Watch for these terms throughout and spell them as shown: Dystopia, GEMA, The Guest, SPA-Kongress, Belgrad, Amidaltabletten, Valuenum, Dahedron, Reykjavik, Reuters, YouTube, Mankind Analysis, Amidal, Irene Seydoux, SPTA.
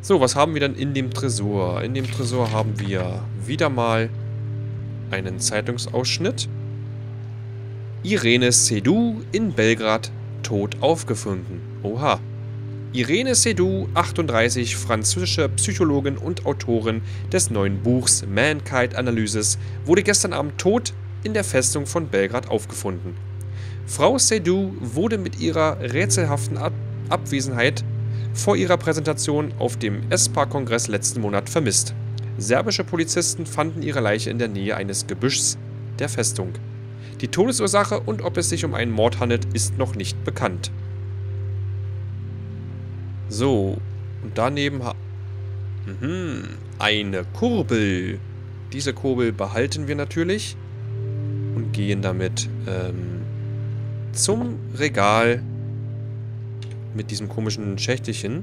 So, was haben wir denn in dem Tresor? In dem Tresor haben wir wieder mal einen Zeitungsausschnitt. Irene Seydoux in Belgrad tot aufgefunden. Oha. Irene Seydoux, 38, französische Psychologin und Autorin des neuen Buchs Mankind Analysis, wurde gestern Abend tot in der Festung von Belgrad aufgefunden. Frau Seydoux wurde mit ihrer rätselhaften Abwesenheit vor ihrer Präsentation auf dem SPA-Kongress letzten Monat vermisst. Serbische Polizisten fanden ihre Leiche in der Nähe eines Gebüschs der Festung. Die Todesursache und ob es sich um einen Mord handelt, ist noch nicht bekannt. So, und daneben eine Kurbel. Diese Kurbel behalten wir natürlich und gehen damit zum Regal mit diesem komischen Schächtelchen.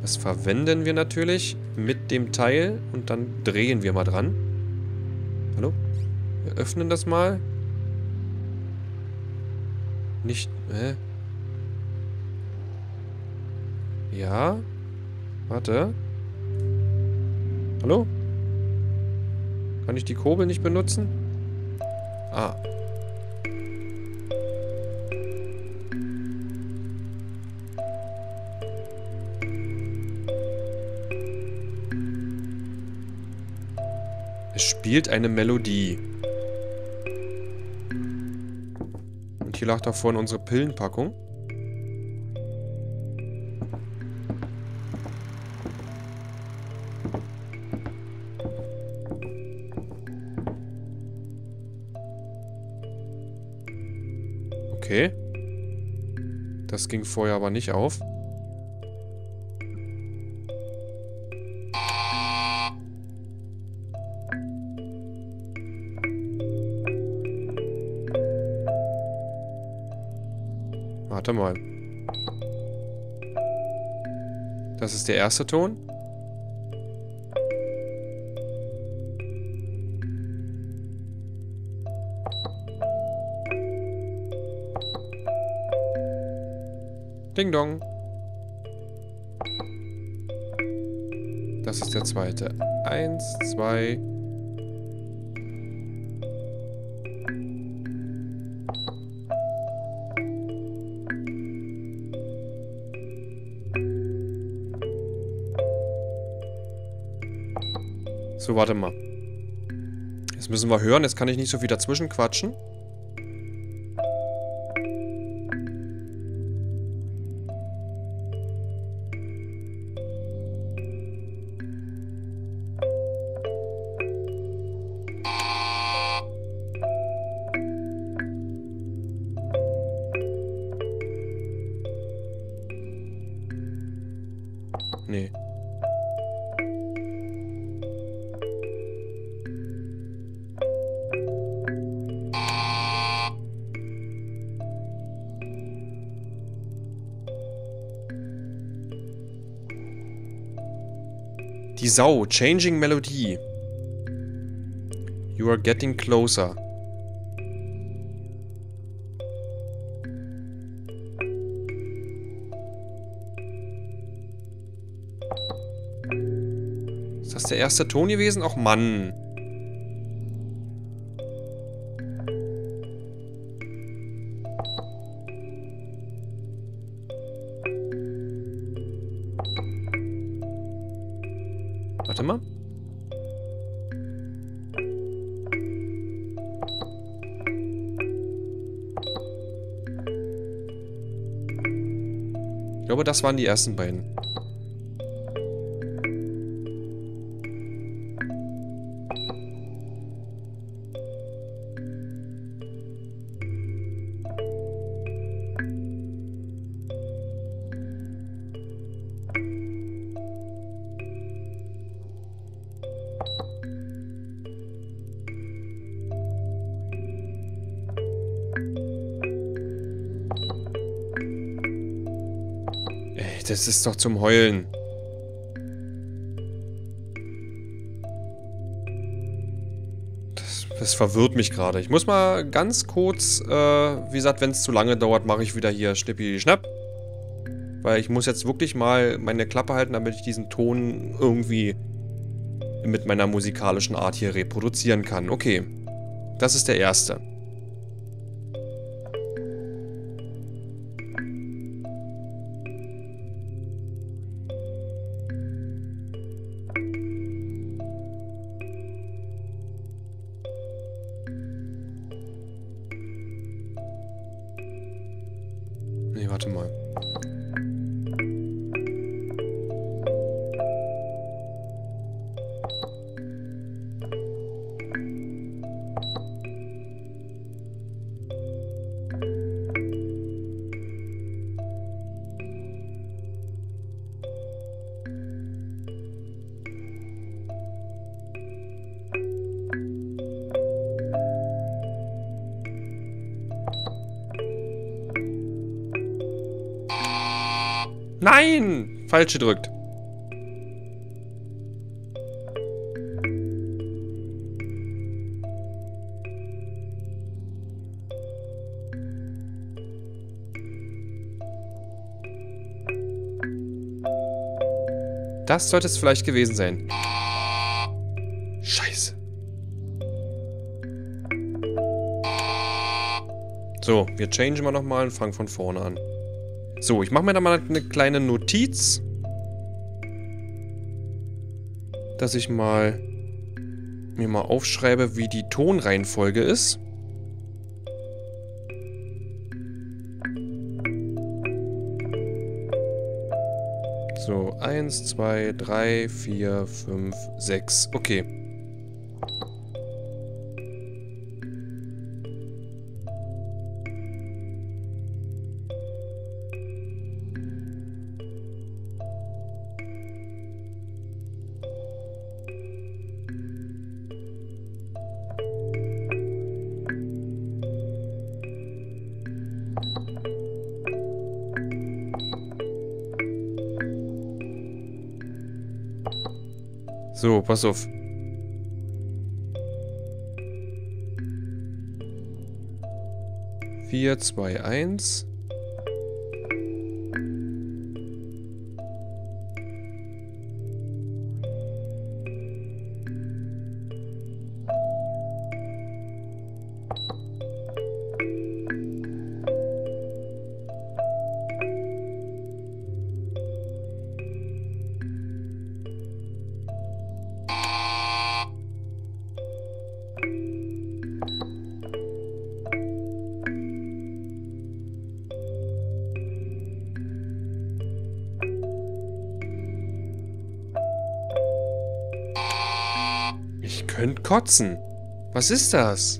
Das verwenden wir natürlich mit dem Teil und dann drehen wir mal dran. Hallo? Wir öffnen das mal. Nicht. Hä? Ja. Warte. Hallo? Kann ich die Kurbel nicht benutzen? Ah. Es spielt eine Melodie. Und hier lag da vorne unsere Pillenpackung. Okay. Das ging vorher aber nicht auf. Warte mal. Das ist der erste Ton. Ding dong. Das ist der zweite. 1, 2. So, warte mal. Jetzt müssen wir hören, jetzt kann ich nicht so viel dazwischen quatschen. Nee. Die Sau, Changing Melodie. You are getting closer. Ist das der erste Ton gewesen? Ach Mann. Warte mal. Ich glaube, das waren die ersten beiden. Das ist doch zum Heulen. Das verwirrt mich gerade. Ich muss mal ganz kurz, wie gesagt, wenn es zu lange dauert, mache ich wieder hier Schnippi-Schnapp. Weil ich muss jetzt wirklich mal meine Klappe halten, damit ich diesen Ton irgendwie mit meiner musikalischen Art hier reproduzieren kann. Okay, das ist der erste. Nee, warte mal. Nein! Falsch gedrückt. Das sollte es vielleicht gewesen sein. Scheiße. So, wir changen mal nochmal und fangen von vorne an. So, ich mache mir da mal eine kleine Notiz, dass ich mir mal aufschreibe, wie die Tonreihenfolge ist. So, 1, 2, 3, 4, 5, 6. Okay. So, pass auf. Vier, zwei, eins. Könnt kotzen. Was ist das?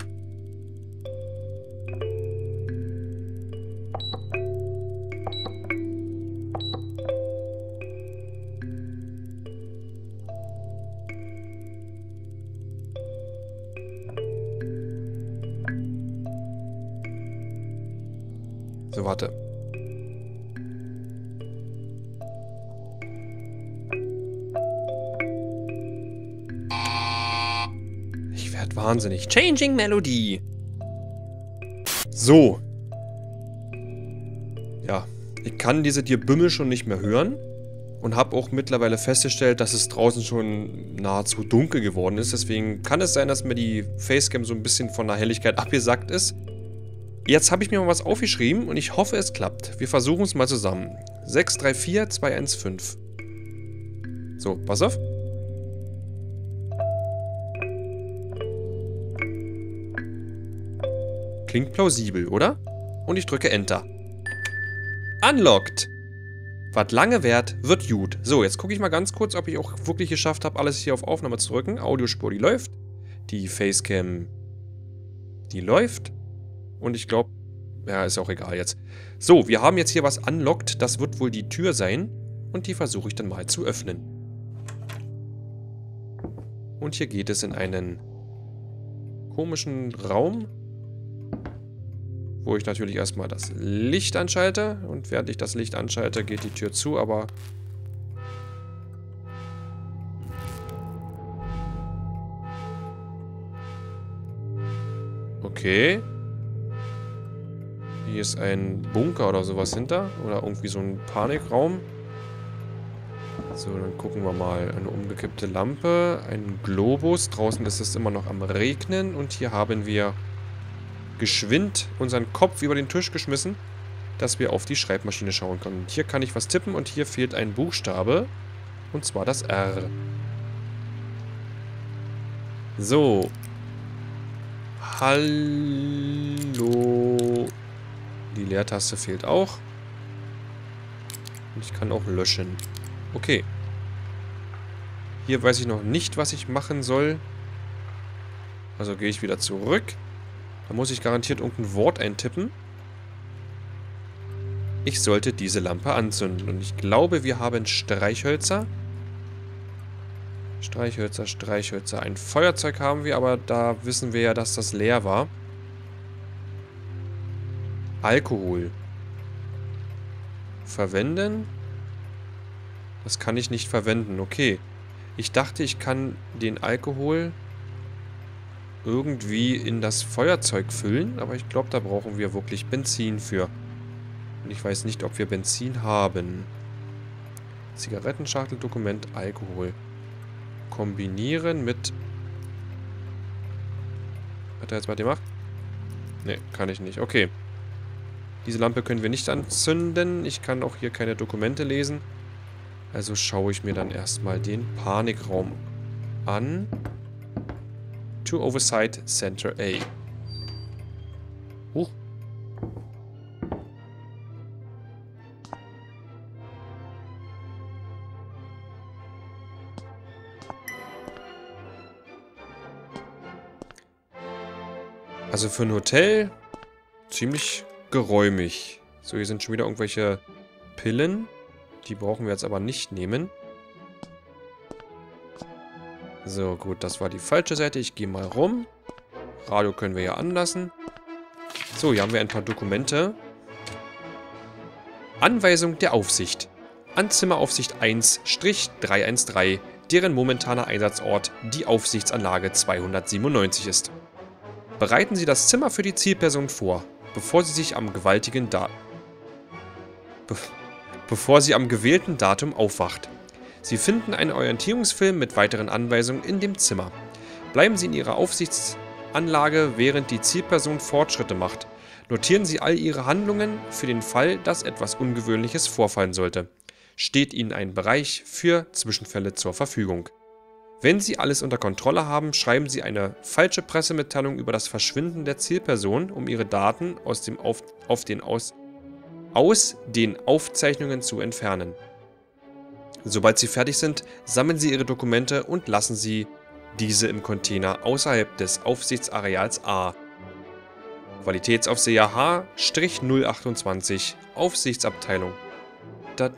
So, warte. Wahnsinnig. Changing Melody. So. Ja, ich kann diese Dirbümmel schon nicht mehr hören und habe auch mittlerweile festgestellt, dass es draußen schon nahezu dunkel geworden ist. Deswegen kann es sein, dass mir die Facecam so ein bisschen von der Helligkeit abgesackt ist. Jetzt habe ich mir mal was aufgeschrieben und ich hoffe, es klappt. Wir versuchen es mal zusammen. 634215. So, pass auf. Klingt plausibel, oder? Und ich drücke Enter. Unlocked! Was lange währt, wird gut. So, jetzt gucke ich mal ganz kurz, ob ich auch wirklich geschafft habe, alles hier auf Aufnahme zu drücken. Audiospur, die läuft. Die Facecam, die läuft. Und ich glaube, ja, ist auch egal jetzt. So, wir haben jetzt hier was unlocked. Das wird wohl die Tür sein. Und die versuche ich dann mal zu öffnen. Und hier geht es in einen komischen Raum, wo ich natürlich erstmal das Licht anschalte. Und während ich das Licht anschalte, geht die Tür zu, aber... Okay. Hier ist ein Bunker oder sowas hinter. Oder irgendwie so ein Panikraum. So, dann gucken wir mal. Eine umgekippte Lampe, ein Globus. Draußen ist es immer noch am Regnen. Und hier haben wir geschwind unseren Kopf über den Tisch geschmissen, dass wir auf die Schreibmaschine schauen können. Und hier kann ich was tippen und hier fehlt ein Buchstabe. Und zwar das R. So. Hallo. Die Leertaste fehlt auch. Und ich kann auch löschen. Okay. Hier weiß ich noch nicht, was ich machen soll. Also gehe ich wieder zurück. Da muss ich garantiert irgendein Wort eintippen. Ich sollte diese Lampe anzünden. Und ich glaube, wir haben Streichhölzer. Streichhölzer, Streichhölzer. Ein Feuerzeug haben wir, aber da wissen wir ja, dass das leer war. Alkohol. Verwenden? Das kann ich nicht verwenden. Okay. Ich dachte, ich kann den Alkohol irgendwie in das Feuerzeug füllen, aber ich glaube, da brauchen wir wirklich Benzin für. Und ich weiß nicht, ob wir Benzin haben. Zigarettenschachtel, Dokument, Alkohol. Kombinieren mit... Hat er jetzt was gemacht? Ne, kann ich nicht. Okay. Diese Lampe können wir nicht anzünden. Ich kann auch hier keine Dokumente lesen. Also schaue ich mir dann erstmal den Panikraum an. To Oversight Center A. Huch. Also für ein Hotel ziemlich geräumig. So, hier sind schon wieder irgendwelche Pillen. Die brauchen wir jetzt aber nicht nehmen. So, gut, das war die falsche Seite. Ich gehe mal rum. Radio können wir ja anlassen. So, hier haben wir ein paar Dokumente. Anweisung der Aufsicht. An Zimmeraufsicht 1-313, deren momentaner Einsatzort die Aufsichtsanlage 297 ist. Bereiten Sie das Zimmer für die Zielperson vor, bevor sie sich am gewählten Datum aufwacht. Sie finden einen Orientierungsfilm mit weiteren Anweisungen in dem Zimmer. Bleiben Sie in Ihrer Aufsichtsanlage, während die Zielperson Fortschritte macht. Notieren Sie all Ihre Handlungen für den Fall, dass etwas Ungewöhnliches vorfallen sollte. Steht Ihnen ein Bereich für Zwischenfälle zur Verfügung. Wenn Sie alles unter Kontrolle haben, schreiben Sie eine falsche Pressemitteilung über das Verschwinden der Zielperson, um Ihre Daten aus den Aufzeichnungen zu entfernen. Sobald Sie fertig sind, sammeln Sie Ihre Dokumente und lassen Sie diese im Container außerhalb des Aufsichtsareals A. Qualitätsaufseher H-028 Aufsichtsabteilung. Das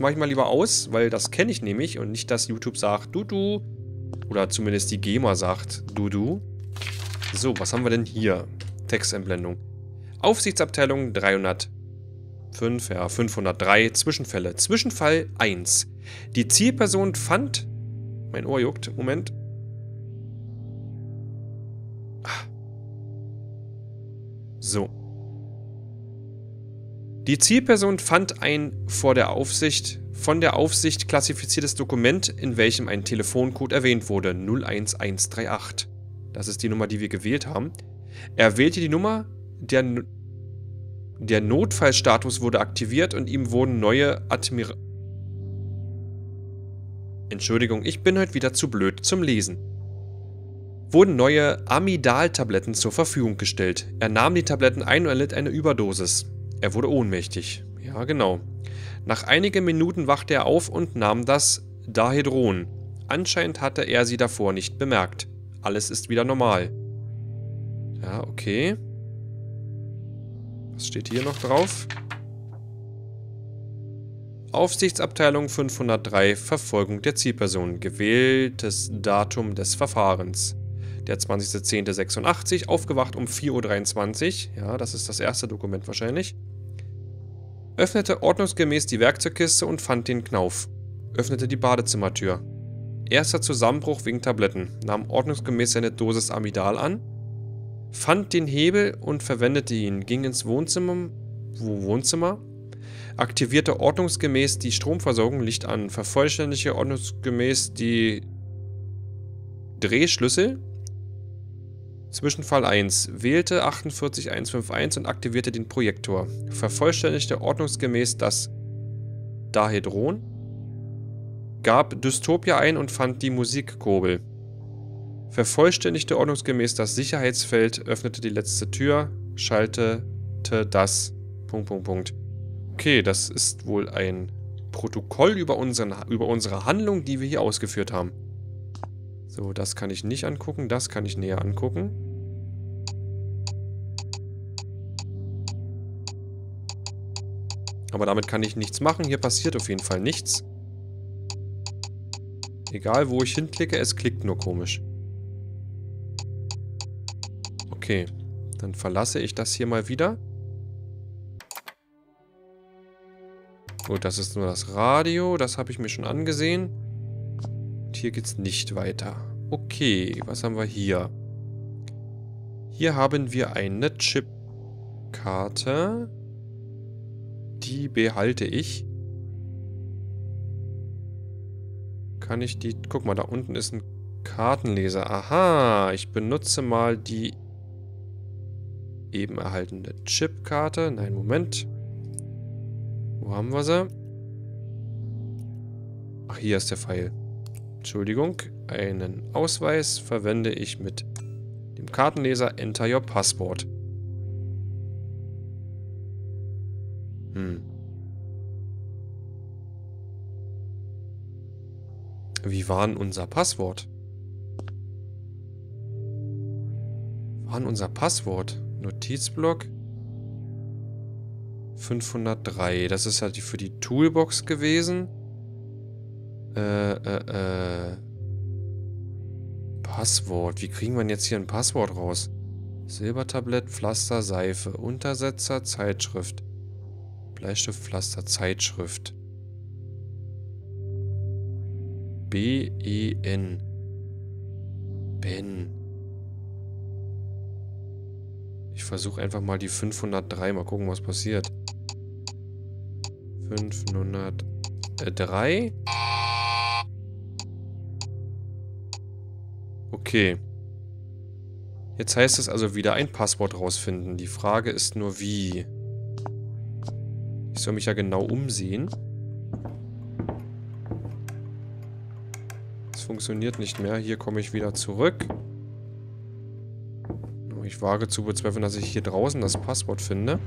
mache ich mal lieber aus, weil das kenne ich nämlich und nicht, dass YouTube sagt du. Oder zumindest die GEMA sagt du. So, was haben wir denn hier? Textentblendung. Aufsichtsabteilung 305, ja, 503, Zwischenfälle. Zwischenfall 1. Die Zielperson fand... Mein Ohr juckt, Moment. So. Die Zielperson fand ein von der Aufsicht klassifiziertes Dokument, in welchem ein Telefoncode erwähnt wurde, 01138. Das ist die Nummer, die wir gewählt haben. Er wählte die Nummer, der Notfallstatus wurde aktiviert und ihm wurden neue Entschuldigung, ich bin heute wieder zu blöd zum Lesen. Wurden neue Amidaltabletten zur Verfügung gestellt. Er nahm die Tabletten ein und erlitt eine Überdosis. Er wurde ohnmächtig. Ja, genau. Nach einigen Minuten wachte er auf und nahm das Dahedron. Anscheinend hatte er sie davor nicht bemerkt. Alles ist wieder normal. Ja, okay. Was steht hier noch drauf? Aufsichtsabteilung 503, Verfolgung der Zielperson. Gewähltes Datum des Verfahrens. Der 20.10.86, aufgewacht um 4:23 Uhr. Ja, das ist das erste Dokument wahrscheinlich. Öffnete ordnungsgemäß die Werkzeugkiste und fand den Knauf. Öffnete die Badezimmertür. Erster Zusammenbruch wegen Tabletten, nahm ordnungsgemäß seine Dosis Amidal an, fand den Hebel und verwendete ihn, ging ins Wohnzimmer, aktivierte ordnungsgemäß die Stromversorgung, Licht an, vervollständigte ordnungsgemäß die Drehschlüssel, Zwischenfall 1, wählte 48151 und aktivierte den Projektor, vervollständigte ordnungsgemäß das Dahedron, gab Dystopia ein und fand die Musikkurbel. Vervollständigte ordnungsgemäß das Sicherheitsfeld, öffnete die letzte Tür, schaltete das... Okay, das ist wohl ein Protokoll über unsere Handlung, die wir hier ausgeführt haben. So, das kann ich nicht angucken, das kann ich näher angucken. Aber damit kann ich nichts machen, hier passiert auf jeden Fall nichts. Egal, wo ich hinklicke, es klickt nur komisch. Okay, dann verlasse ich das hier mal wieder. Gut, das ist nur das Radio, das habe ich mir schon angesehen. Und hier geht es nicht weiter. Okay, was haben wir hier? Hier haben wir eine Chipkarte. Die behalte ich. Kann ich die... Guck mal, da unten ist ein Kartenleser. Aha, ich benutze mal die eben erhaltene Chipkarte. Nein, Moment. Wo haben wir sie? Ach, hier ist der Pfeil. Entschuldigung. Einen Ausweis verwende ich mit dem Kartenleser Enter Your Passport. Wie war denn unser Passwort? Notizblock 503. Das ist halt für die Toolbox gewesen. Passwort. Wie kriegen wir denn jetzt hier ein Passwort raus? Silbertablett, Pflaster, Seife, Untersetzer, Zeitschrift. Bleistift, Pflaster, Zeitschrift. B-E-N. Ben. Ich versuche einfach mal die 503. Mal gucken, was passiert. 503. Okay. Jetzt heißt es also wieder ein Passwort rausfinden. Die Frage ist nur, wie. Ich soll mich ja genau umsehen. Funktioniert nicht mehr. Hier komme ich wieder zurück. Ich wage zu bezweifeln, dass ich hier draußen das Passwort finde.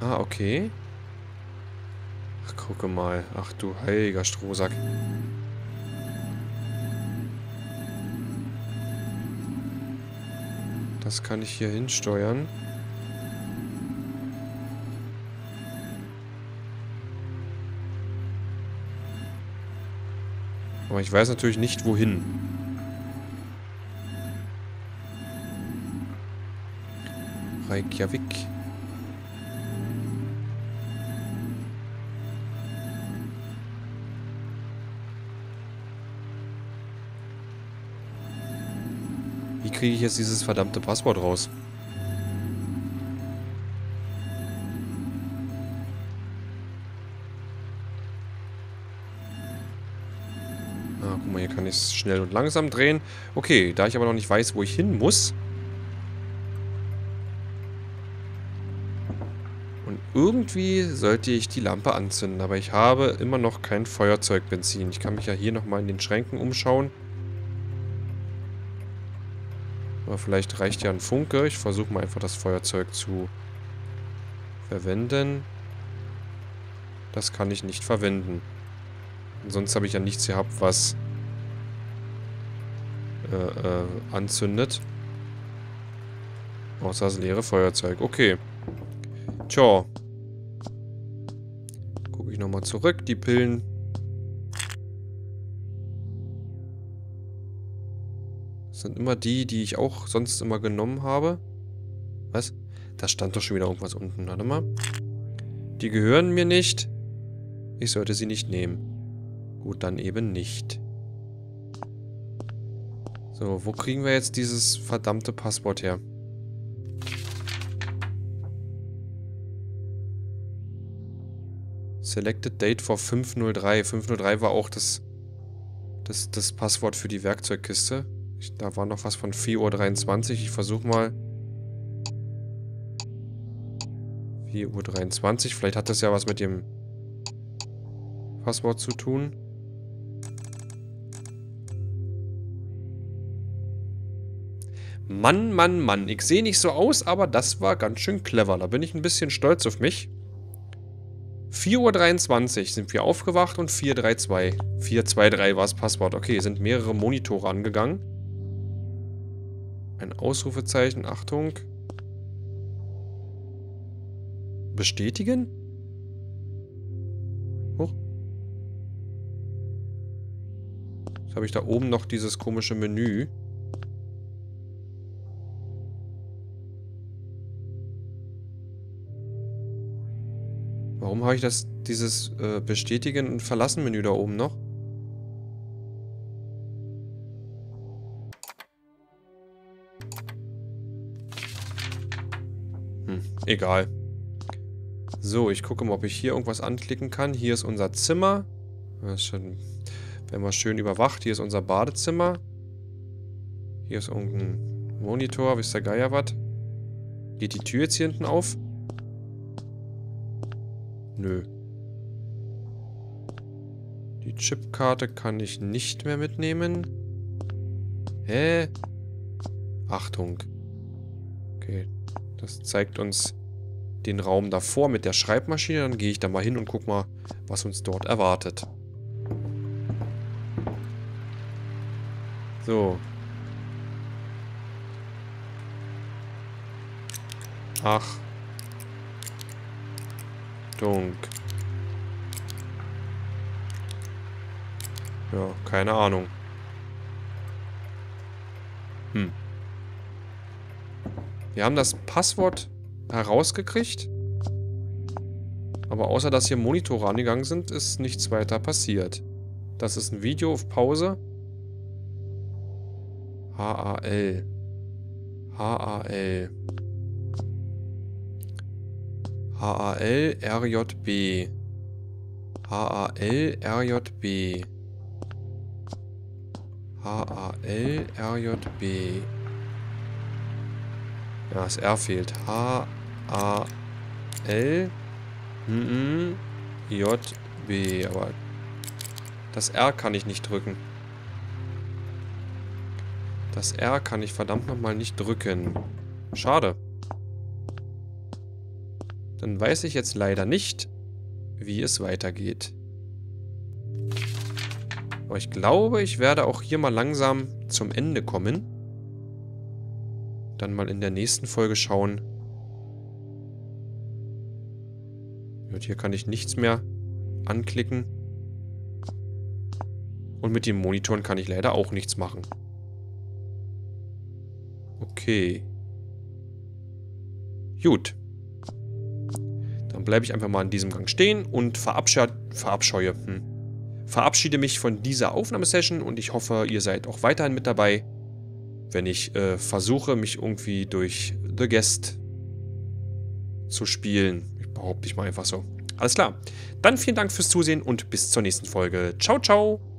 Ah, okay. Ach, gucke mal. Ach du heiliger Strohsack. Das kann ich hier hinsteuern. Aber ich weiß natürlich nicht, wohin. Reykjavik. Wie kriege ich jetzt dieses verdammte Passwort raus? Kann ich es schnell und langsam drehen. Okay, da ich aber noch nicht weiß, wo ich hin muss. Und irgendwie sollte ich die Lampe anzünden. Aber ich habe immer noch kein Feuerzeugbenzin. Ich kann mich ja hier nochmal in den Schränken umschauen. Aber vielleicht reicht ja ein Funke. Ich versuche mal einfach das Feuerzeug zu verwenden. Das kann ich nicht verwenden. Sonst habe ich ja nichts gehabt, was... anzündet. Außer das leere Feuerzeug. Okay. Tja. Gucke ich nochmal zurück. Die Pillen. Das sind immer die, die ich auch sonst immer genommen habe. Was? Da stand doch schon wieder irgendwas unten. Warte mal. Die gehören mir nicht. Ich sollte sie nicht nehmen. Gut, dann eben nicht. So, wo kriegen wir jetzt dieses verdammte Passwort her? Selected Date for 503. 503 war auch das Passwort für die Werkzeugkiste. Da war noch was von 4:23 Uhr. Ich versuche mal. 4:23 Uhr. Vielleicht hat das ja was mit dem Passwort zu tun. Mann, Mann, Mann. Ich sehe nicht so aus, aber das war ganz schön clever. Da bin ich ein bisschen stolz auf mich. 4:23 Uhr sind wir aufgewacht und 4:32 Uhr. 4:23 war das Passwort. Okay, sind mehrere Monitore angegangen. Ein Ausrufezeichen, Achtung. Bestätigen? Hoch. Jetzt habe ich da oben noch dieses komische Menü. Warum habe ich das, dieses Bestätigen und Verlassen Menü da oben noch? Egal. So, ich gucke mal, ob ich hier irgendwas anklicken kann. Hier ist unser Zimmer. Das ist schon, wenn man schön überwacht. Hier ist unser Badezimmer. Hier ist irgendein Monitor. Wisst ihr Geier was? Geht die Tür jetzt hier hinten auf? Nö. Die Chipkarte kann ich nicht mehr mitnehmen. Hä? Achtung. Okay. Das zeigt uns den Raum davor mit der Schreibmaschine. Dann gehe ich da mal hin und guck mal, was uns dort erwartet. So. Ach. Ja, keine Ahnung. Wir haben das Passwort herausgekriegt. Aber außer, dass hier Monitore angegangen sind, ist nichts weiter passiert. Das ist ein Video auf Pause. HAL. HAL. HAL RJB. HAL RJB. HAL RJB. Ja, das R fehlt. HAL JB. Aber das R kann ich nicht drücken. Das R kann ich verdammt nochmal nicht drücken. Schade. Dann weiß ich jetzt leider nicht, wie es weitergeht. Aber ich glaube, ich werde auch hier mal langsam zum Ende kommen. Dann mal in der nächsten Folge schauen. Und hier kann ich nichts mehr anklicken. Und mit den Monitoren kann ich leider auch nichts machen. Okay. Gut. Dann bleibe ich einfach mal in diesem Gang stehen und verabschiede mich von dieser Aufnahmesession und ich hoffe, ihr seid auch weiterhin mit dabei, wenn ich versuche, mich irgendwie durch The Guest zu spielen. Behaupte ich mal einfach so. Alles klar. Dann vielen Dank fürs Zusehen und bis zur nächsten Folge. Ciao, ciao.